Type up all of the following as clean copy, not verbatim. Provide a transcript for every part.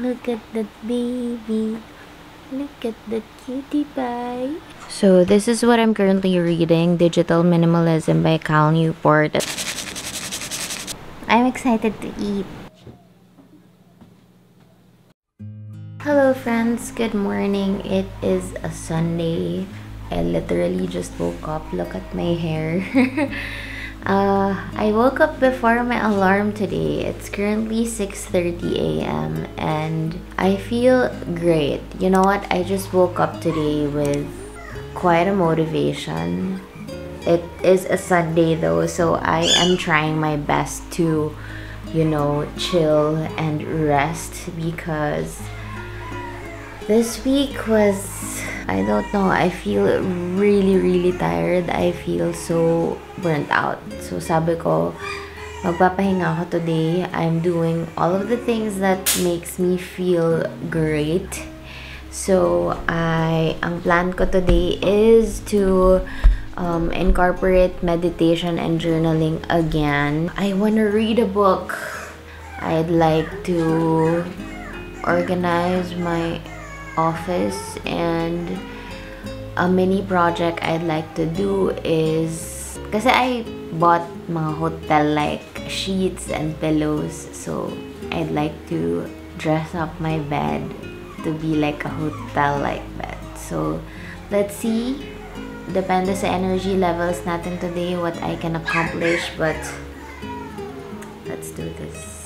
Look at that baby. Look at that cutie pie. So this is what I'm currently reading, Digital Minimalism by Cal Newport. I'm excited to eat. Hello friends, good morning. It is a Sunday. I literally just woke up. Look at my hair. I woke up before my alarm today. It's currently 6:30 a.m. and I feel great. You know what? I just woke up today with quite a motivation. It is a Sunday though, so I am trying my best to, you know, chill and rest because this week was, I don't know, I feel really tired. I feel so burnt out. So sabi ko, magpapahinga ako today. I'm doing all of the things that makes me feel great. So ang plan ko today is to incorporate meditation and journaling again. I want to read a book. I'd like to organize my office, and a mini project I'd like to do is kasi I bought mga hotel like sheets and pillows, so I'd like to dress up my bed to be like a hotel like bed. So let's see, depende sa energy levels natin today what I can accomplish, but let's do this.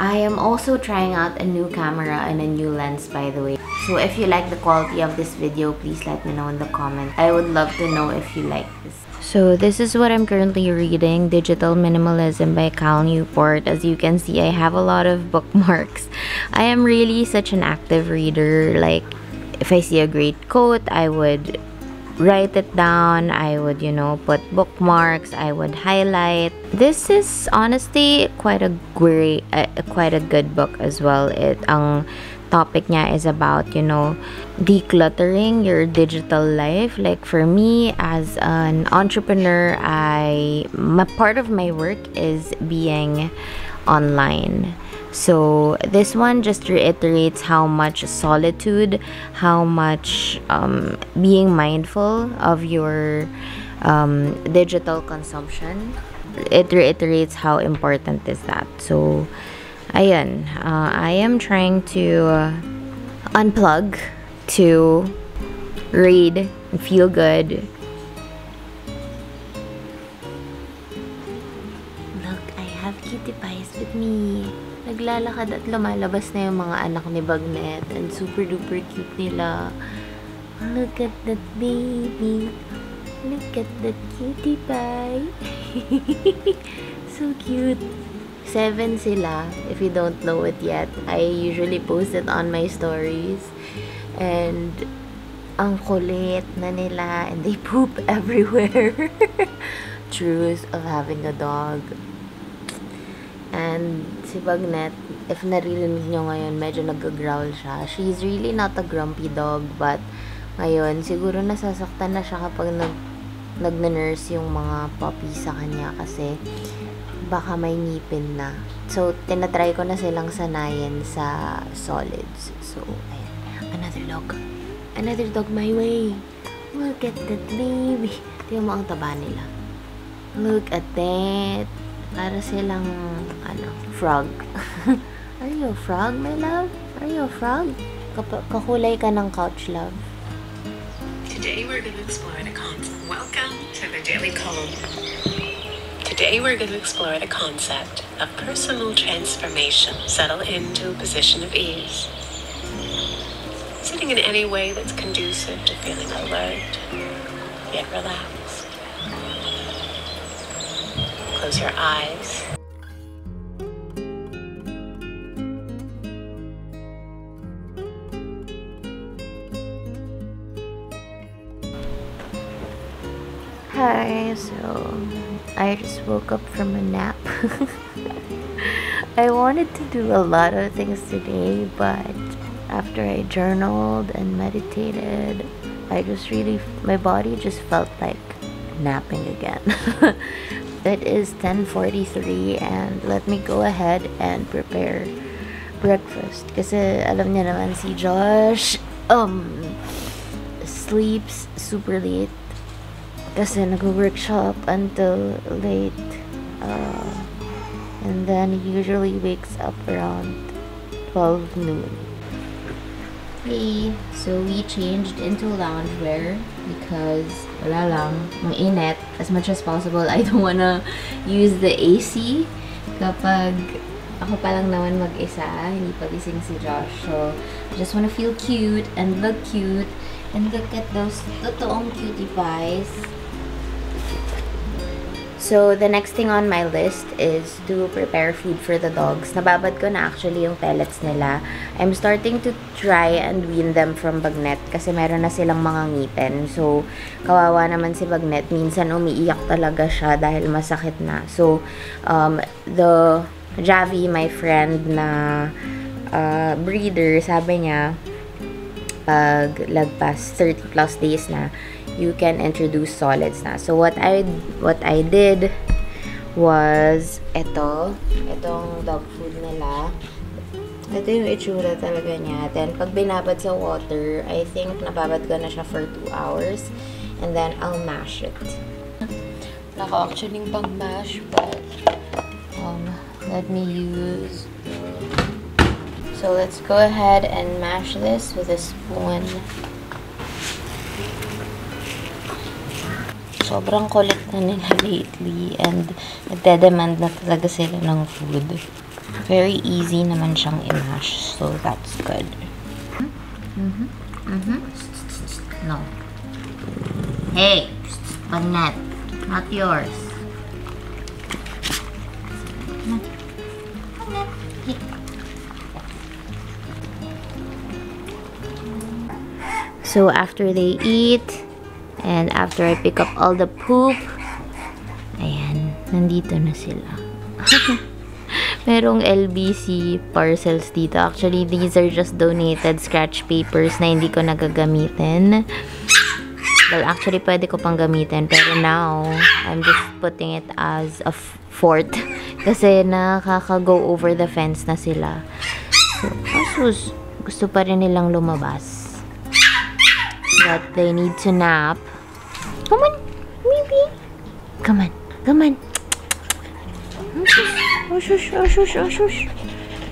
I am also trying out a new camera and a new lens, by the way. So if you like the quality of this video, please let me know in the comments. I would love to know if you like this. So this is what I'm currently reading, Digital Minimalism by Cal Newport. As you can see, I have a lot of bookmarks. I am really such an active reader. Like, if I see a great quote, I would write it down. I would, you know, put bookmarks. I would highlight. This is honestly quite a great, quite a good book as well. It topic niya is about, you know, decluttering your digital life. Like for me as an entrepreneur, my part of my work is being online. So this one just reiterates how much solitude, how much being mindful of your digital consumption. It reiterates how important is that. So ayan, I am trying to unplug, to read, and feel good. Look, I have cutie pies with me. Naglalakad at lumalabas na yung mga anak ni BagNet, and super duper cute nila. Look at that baby. Look at that cutie pie. So cute. 7 sila, if you don't know it yet. I usually post it on my stories. And ang kulit na nila, and they poop everywhere. Truth of having a dog. And si BagNet, if naririnig nyo ngayon, medyo nag-growl siya. She's really not a grumpy dog, but ngayon, siguro nasasaktan na siya kapag nag-nurse yung mga puppy sa kanya kasi baka may ngipin na. So, tinatry ko na silang sanayin sa solids. So, ayan. Another dog. Another dog my way. Look at that baby. Tingnan mo ang taba nila. Look at that. Para silang, ano, frog. Are you a frog, my love? Are you a frog? Kakulay ka ng couch, love. Today, we're gonna explore the concept. Welcome to the Daily Column. Today we're going to explore the concept of personal transformation. Settle into a position of ease. Sitting in any way that's conducive to feeling alert, yet relaxed. Close your eyes. Hi, so I just woke up from a nap. I wanted to do a lot of things today, but after I journaled and meditated, I just really, my body just felt like napping again. It is 10:43, and let me go ahead and prepare breakfast kasi alam niya naman si Josh sleeps super late kasi nag-workshop until late and then he usually wakes up around 12 noon. Hey, so we changed into loungewear because wala lang, mainit. As much as possible, I don't wanna use the AC kapag ako pa lang naman mag-isa, hindi pa gising si Josh. So, I just wanna feel cute and look cute. And look at those totoong cutie pies. So, the next thing on my list is to prepare food for the dogs. Nababad ko na actually yung pellets nila. I'm starting to try and wean them from BagNet kasi meron na silang mga ngipin. So, kawawa naman si BagNet. Minsan umiiyak talaga siya dahil masakit na. So, the Javi, my friend na breeder, sabi niya, pag lagpas 30 plus days na, you can introduce solids na. So what I did was itong dog food nila. Ito yung itsura talaga niya. Then pag binabad sa water, I think nababad ko na siya for 2 hours, and then I'll mash it. Naka-actually yung pang-mash, but let me use. So let's go ahead and mash this with a spoon. Sobrang kulit na nila lately and nagde-demand na talaga sila ng food. Very easy naman siyang i-mash, so that's good. No. Hey! BagNet! Not yours! So after they eat, and after I pick up all the poop, ayan, nandito na sila. Merong LBC parcels dito. Actually, these are just donated scratch papers na hindi ko nagagamitin. Well, actually, pwede ko pang gamitin. Pero now, I'm just putting it as a fort. Kasi nakaka-go over the fence na sila. So, asus, gusto pa rin nilang lumabas. But they need to nap. Come on, baby. Come on, come on.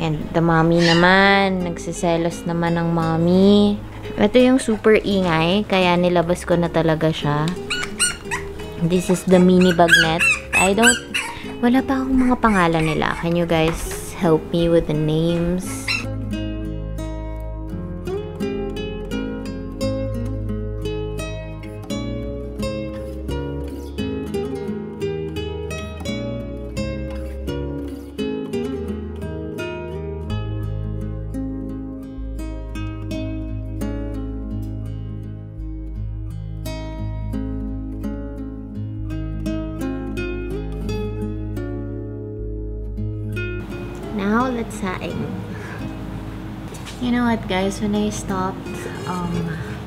And the mommy naman, nagsiselos naman ng mommy. Ito yung super ingay, kaya nilabas ko na talaga siya. This is the mini BagNet. Wala pa akong mga pangalan nila. Can you guys help me with the names? Now, let's saing. You know what, guys? When I stopped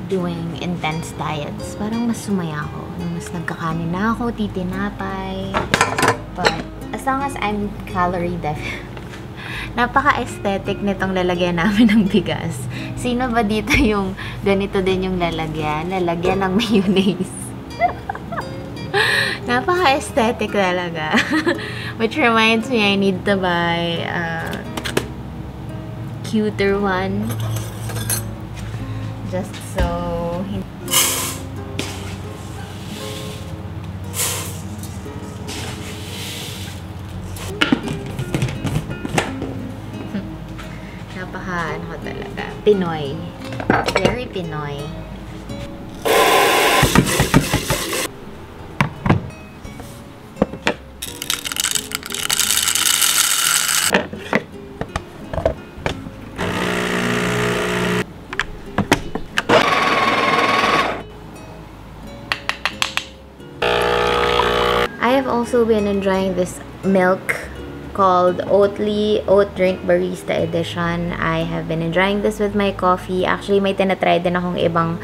doing intense diets, parang mas sumaya ako. Mas nagkakanin na ako, titinapay. But, as long as I'm calorie deficit. Napaka-aesthetic nitong lalagyan namin ng bigas. Sino ba dito yung ganito din yung lalagyan? Lalagyan ng mayonnaise. Napaka-aesthetic talaga. Which reminds me, I need to buy a cuter one. Just so... Napaka-ano ko talaga. Pinoy. Very Pinoy. Also been enjoying this milk called Oatly Oat Drink Barista Edition. I have been enjoying this with my coffee. Actually, may tinatry din akong ibang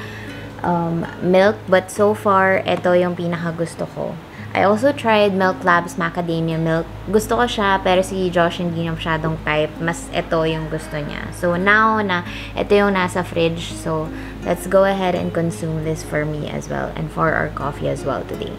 milk, but so far, ito yung pinakagusto ko. I also tried Milk Labs Macadamia Milk. Gusto ko siya, pero si Josh hindi niya masyadong type. Mas ito yung gusto niya. So now na ito yung nasa fridge. So let's go ahead and consume this for me as well and for our coffee as well today.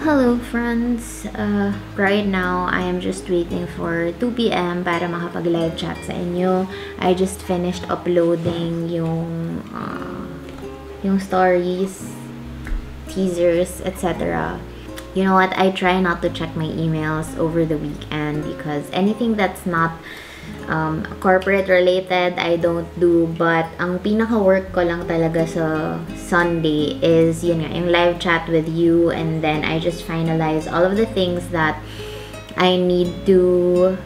Hello friends! Right now, I am just waiting for 2 PM para makapag-live chat sa inyo. I just finished uploading yung stories, teasers, etc. You know what? I try not to check my emails over the weekend because anything that's not corporate related, I don't do. But ang pinaka-work ko lang talaga sa Sunday is, you know, yung live chat with you, and then I just finalize all of the things that I need to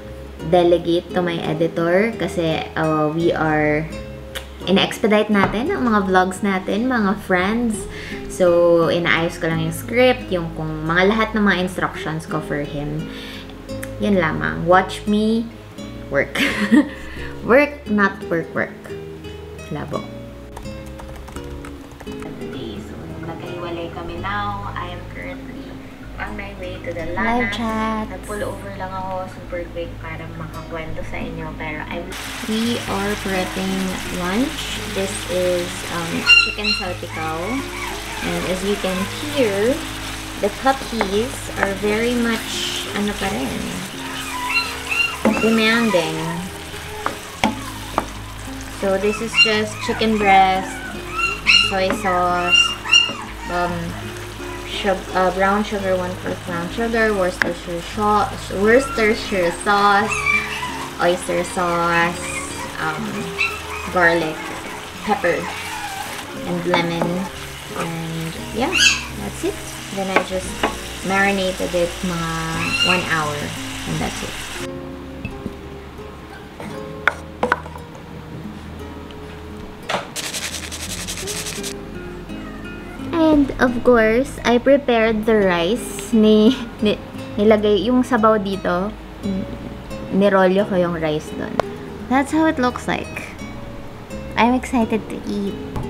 delegate to my editor kasi we are in-expedite natin ang mga vlogs natin, mga friends. So, inaayos ko lang yung script, yung kung mga lahat ng mga instructions ko for him. Yun lamang. Watch me work. Work, not work, work. Labo. Kami now. I am currently on my way to the Lana. Nag-pull over lang ako super quick para makakwento sa inyo. Pero we are prepping lunch. This is chicken salpicao. And as you can hear, the puppies are very much ano pa rin, demanding. So this is just chicken breast, soy sauce, brown sugar, 1/4 brown sugar, Worcestershire sauce, oyster sauce, garlic, pepper, and lemon, and yeah, that's it. Then I just marinated it 1 hour, and that's it. And of course, I prepared the rice. Nilagay yung sabaw dito. Nirolyo ko yung rice doon. That's how it looks like. I'm excited to eat.